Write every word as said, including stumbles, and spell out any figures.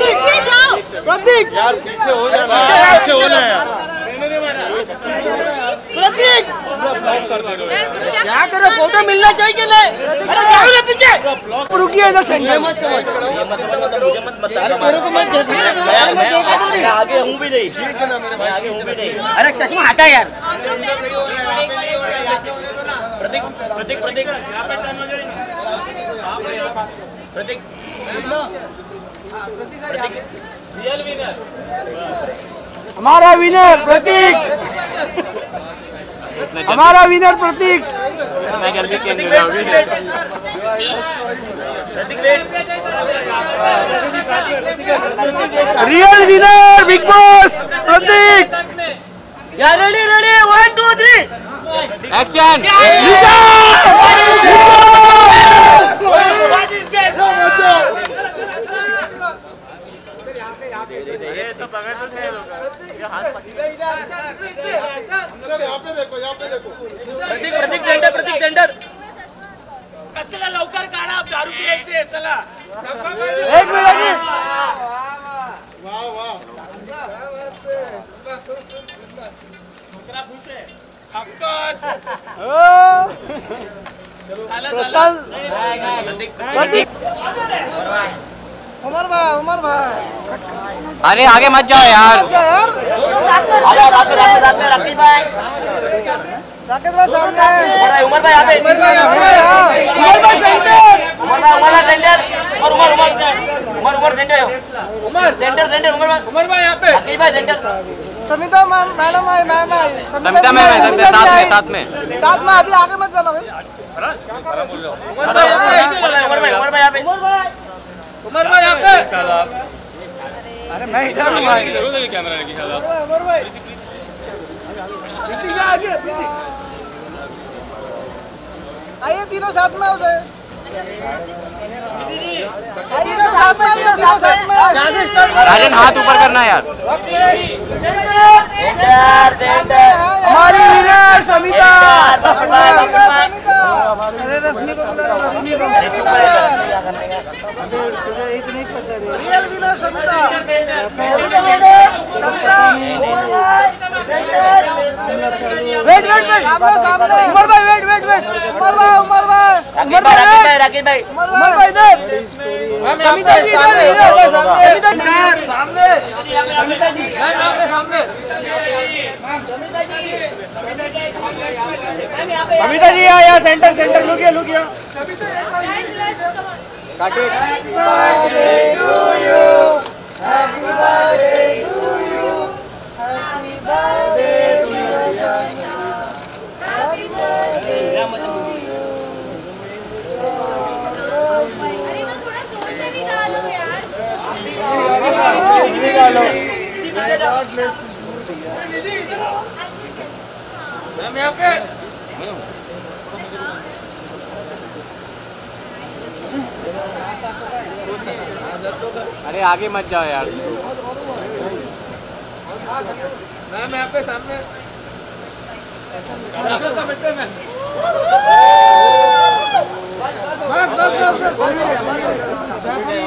पीछे जाओ प्रतीक यार, पीछे हो जाना पीछे हो जाए यार प्रतीक। क्या करो, फोटो मिलना चाहिए कि नहीं? अरे जाओ ना पीछे, रुकिए इधर से। ये मत करो, आगे हूँ भी नहीं, आगे हूँ भी नहीं। अरे चश्मा हटा यार प्रतीक प्रतीक प्रतीक प्रतीक रियल विनर, हमारा विनर प्रतीक, हमारा winner Prateek. Real winner big boss Prateek. Ready ready, one two three action. तो बगैर तो से हाथ पकड़े यहाँ पे देखो, यहाँ पे देखो प्रतीक प्रतीक टेंडर प्रतीक टेंडर कसला लवकर काढा, आप दारू पियायचे। चला एक मिनिट, वाह वाह मुकरा खुश है आपको। उमर भाई उमर भाई अरे आगे मत जाओ यार, समिता मैडम आई मैम आई समिता मैम साथ में साथ में अभी आगे मत जाना भाई उमर भाई यहाँ पे। अरे मैं इधर हूँ भाई, जरूर लगे कैमरा लगी साला। उमर भाई आइए, तीनों साथ में हो जाए, आइए तो साथ में, आइए साथ में। राजन हाथ ऊपर करना यार। हमारी विनर समिता। अरे रश्मि को रश्मि को real winner Samita. Wait wait wait, सामने सामने उमर भाई, वेट वेट वेट उमर भाई उमर भाई उमर भाई राकेश भाई उमर भाई इधर समिता जी इधर इधर सामने सामने समिता जी सामने समिता जी यहाँ सेंटर सेंटर लुकिया लुकिया Happy birthday to you, happy birthday to you, happy birthday to Shamita, happy birthday to you. अरे ना थोड़ा जोर से भी गा लो यार, गा लो मैम यहाँ पे। अरे आगे मत जाओ यार, मैं मैं आपके सामने। बस बस बस